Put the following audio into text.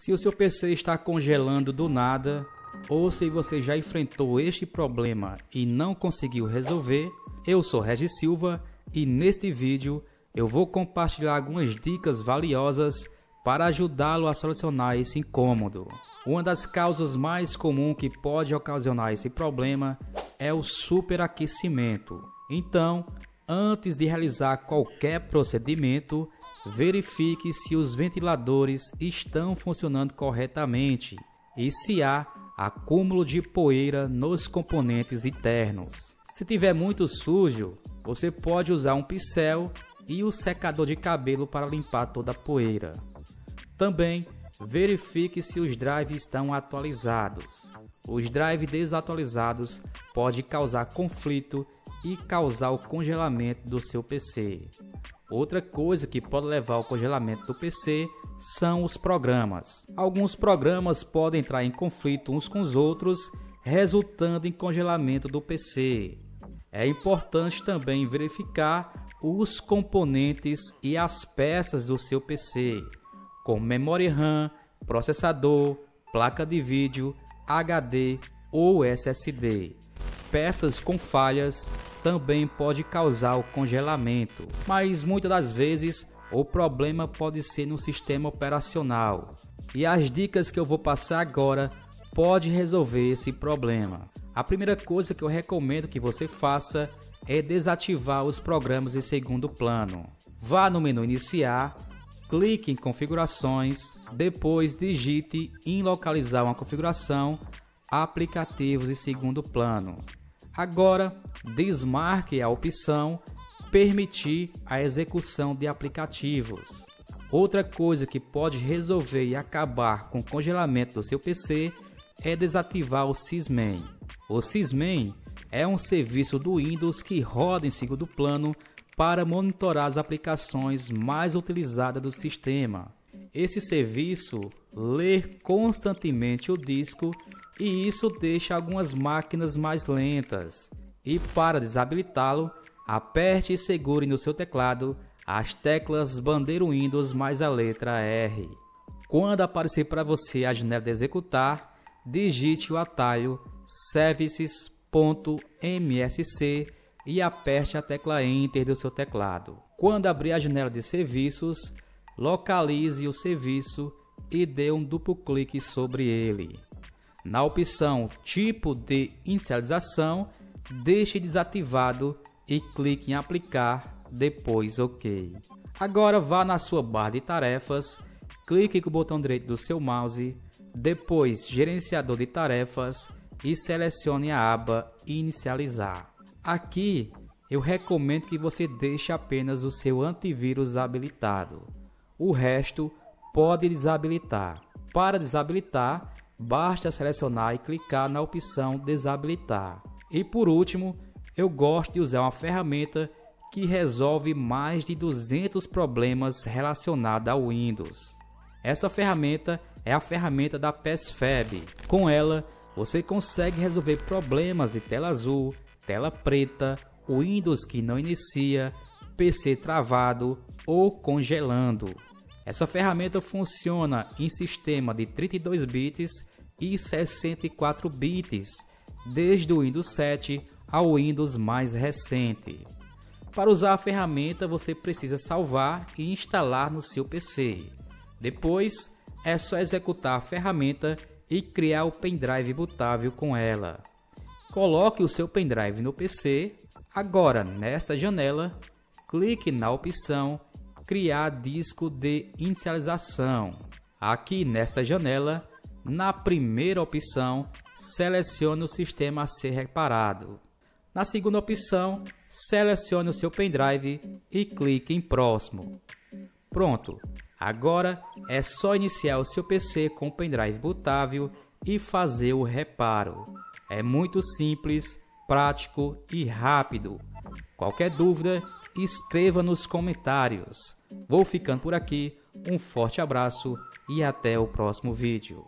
Se o seu PC está congelando do nada, ou se você já enfrentou este problema e não conseguiu resolver, eu sou Regis Silva e neste vídeo eu vou compartilhar algumas dicas valiosas para ajudá-lo a solucionar esse incômodo. Uma das causas mais comuns que pode ocasionar esse problema é o superaquecimento. Então, antes de realizar qualquer procedimento, verifique se os ventiladores estão funcionando corretamente e se há acúmulo de poeira nos componentes internos. Se tiver muito sujo, você pode usar um pincel e o secador de cabelo para limpar toda a poeira. Também verifique se os drives estão atualizados. Os drives desatualizados podem causar conflito e causar o congelamento do seu PC. Outra coisa que pode levar ao congelamento do PC são os programas. Alguns programas podem entrar em conflito uns com os outros, resultando em congelamento do PC. É importante também verificar os componentes e as peças do seu PC, como memória RAM, processador, placa de vídeo, HD ou SSD. Peças com falhas também pode causar o congelamento, mas muitas das vezes o problema pode ser no sistema operacional. E as dicas que eu vou passar agora pode resolver esse problema. A primeira coisa que eu recomendo que você faça é desativar os programas em segundo plano. Vá no menu iniciar, clique em configurações, depois digite em localizar uma configuração, aplicativos em segundo plano. Agora, desmarque a opção permitir a execução de aplicativos. Outra coisa que pode resolver e acabar com o congelamento do seu PC é desativar o SysMain. O SysMain é um serviço do Windows que roda em segundo plano para monitorar as aplicações mais utilizadas do sistema. Esse serviço lê constantemente o disco e isso deixa algumas máquinas mais lentas. E para desabilitá-lo, aperte e segure no seu teclado as teclas bandeira Windows mais a letra R. Quando aparecer para você a janela de executar, digite o atalho services.msc e aperte a tecla Enter do seu teclado. Quando abrir a janela de serviços, localize o serviço e dê um duplo clique sobre ele. Na opção Tipo de Inicialização, deixe desativado e clique em Aplicar, depois OK. Agora vá na sua barra de tarefas, clique com o botão direito do seu mouse, depois Gerenciador de Tarefas e selecione a aba Inicializar. Aqui eu recomendo que você deixe apenas o seu antivírus habilitado. O resto pode desabilitar. Para desabilitar, basta selecionar e clicar na opção Desabilitar. E por último, eu gosto de usar uma ferramenta que resolve mais de 200 problemas relacionados ao Windows. Essa ferramenta é a ferramenta da PassFab. Com ela, você consegue resolver problemas de tela azul, tela preta, Windows que não inicia, PC travado ou congelando. Essa ferramenta funciona em sistema de 32 bits e 64 bits, desde o Windows 7 ao Windows mais recente. Para usar a ferramenta, você precisa salvar e instalar no seu PC. Depois, é só executar a ferramenta e criar o pendrive bootável com ela. Coloque o seu pendrive no PC. Agora, nesta janela, clique na opção Criar disco de inicialização. Aqui nesta janela, na primeira opção, selecione o sistema a ser reparado. Na segunda opção, selecione o seu pendrive e clique em Próximo. Pronto, agora é só iniciar o seu PC com o pendrive bootável e fazer o reparo. É muito simples, prático e rápido. Qualquer dúvida, escreva nos comentários. Vou ficando por aqui, um forte abraço e até o próximo vídeo.